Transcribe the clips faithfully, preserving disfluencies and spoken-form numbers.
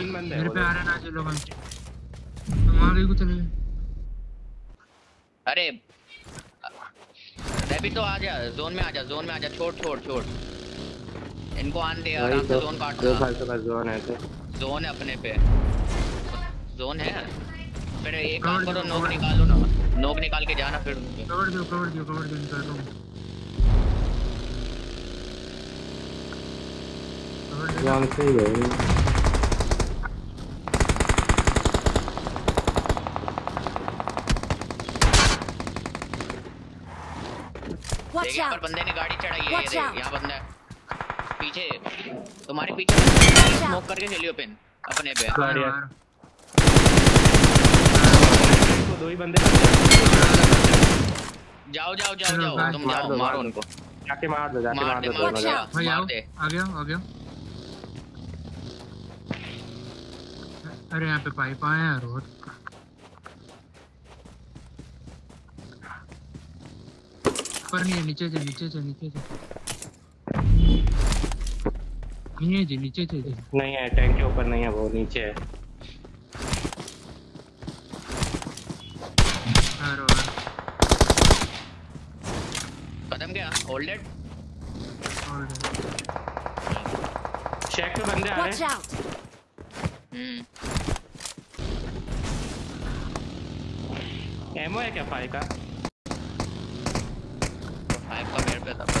तीन बंदे मेरे पे आ रहे ना। चलो भाई हमारे को चले। अरे रैबिट तो आ जा, जोन में आ जा, जोन में आ जा। छोड़ छोड़ छोड़ इनको आन दे आराम से। जोन काट दो फालतू का। जोन है तो जोन है अपने पे, जोन है। फिर एक काम करो नोक निकालो ना, नोक निकाल के जाना फिर कवर दो कवर दो कवर दो निकाल दो। जान से ही है। पर बंदे ने गाड़ी चढ़ाई है। ये यहाँ बंदा है पीछे, तुम्हारे पीछे। स्मोक करके खेलियो पिन अपने पे। दो ही बंदे जाओ जाओ जाओ जाओ तुम जाओ, मारो उनको जाके मार दो, जाके मार दो। मार दे आ गया आ गया। अरे यहाँ पे पाइप आए हैं रोड। पर नहीं नीचे से नीचे से नीचे से नहीं है जी, नीचे से नहीं है। टैंक के ऊपर नहीं है, वो नीचे है। खत्म क्या? होल्डेड चेक पे बंदे आ रहे हैं। हम्म एमो है क्या फाइव का? फाइव का मेरे पे तब हो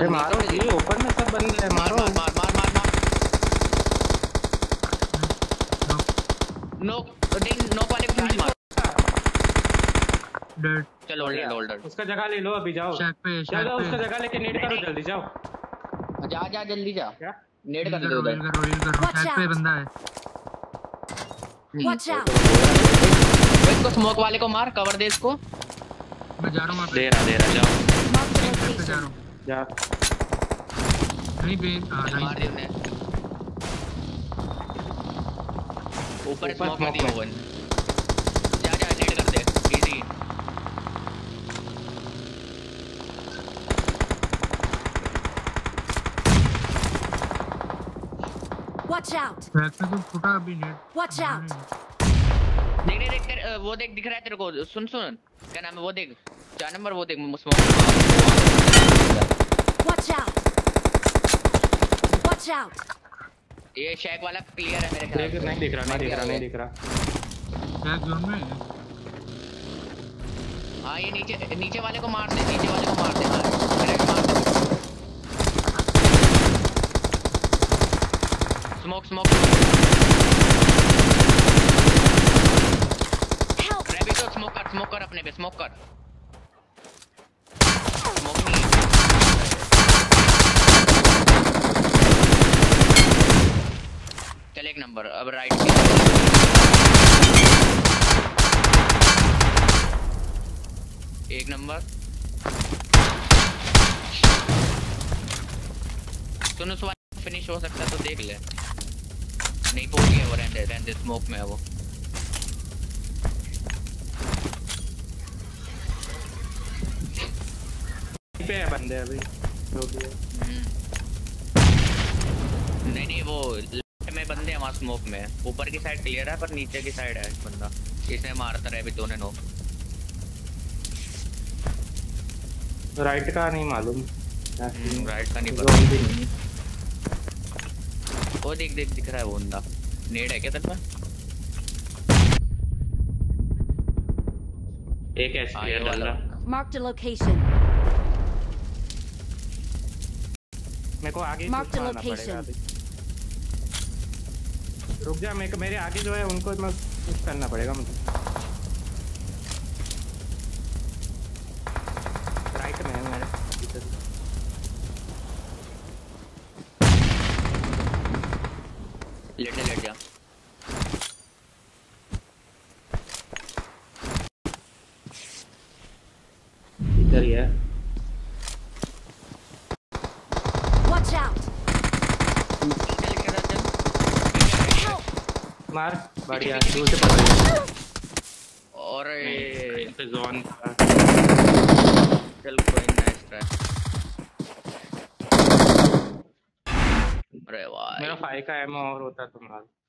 अरे मारो ये ऊपर में सब बंदे हैं। मारो मार मार मार मार, मार। नो दिन नो वाले को मार। डेड चलो होल्डर होल्डर उसका जगह ले लो। अभी जाओ चलो उसका जगह लेके नेट करो जल्दी। जाओ जा जा जल्दी जा नेट कर दो। उधर साइड पे बंदा है। वॉच आउट इसको स्मोक वाले को मार। कवर दे इसको। मैं जा रहा हूं। दे रहा दे रहा जाओ जा रहा हूं जा। नहीं बे मार दे उन्हें। ऊपर स्मोक में दिया वन। जा जा नेट कर दे इजी। Watch out. बैक में तो फुटा अभी नेट। Watch out. देख देख देख वो देख दिख रहा है तेरे को। सुन सुन क्या नाम है वो देख चार नंबर वो देख smoke. Watch out! Watch out! ये शैक वाला क्लियर है मेरे ख्याल से। नहीं दिख रहा नहीं दिख रहा नहीं दिख रहा। शैक जोन में है। हाँ ये नीचे नीचे वाले को मार दे, नीचे वाले को मार दे मार दे। Smoke smoke. रैबिट को स्मोक कर स्मोक कर अपने पे स्मोक कर। चल एक नंबर अब राइट में एक नंबर। सुन उस वाले फिनिश हो सकता तो देख ले। नहीं पहुंच गया वो रहने रहने स्मोक में है वो। पे है बंदे अभी तो भी नहीं नहीं वो में बंदे हैं वहाँ स्मोक में। ऊपर की साइड क्लियर है पर नीचे की साइड है बंदा। इसने मारता रहे अभी दोनों नो। राइट का नहीं मालूम। राइट का नहीं पता। वो देख देख दिख रहा है वो बंदा। नेड है क्या तेरे पास? एक ऐसे क्लियर वाला। Mark the location. मेरे को आगे जाना पड़ेगा। रुक जा मैं मेरे आगे जो है उनको मैं कुछ करना पड़ेगा मुझे। राइट में है मेरे। लेट गया लेट गया इधर ही है। वॉच आउट मार बढ़िया दूर से पकड़ और ये जोन था चल कोई नाइस ट्राई। अरे वाह मेरा फाइव का एमो और होता तुम्हारा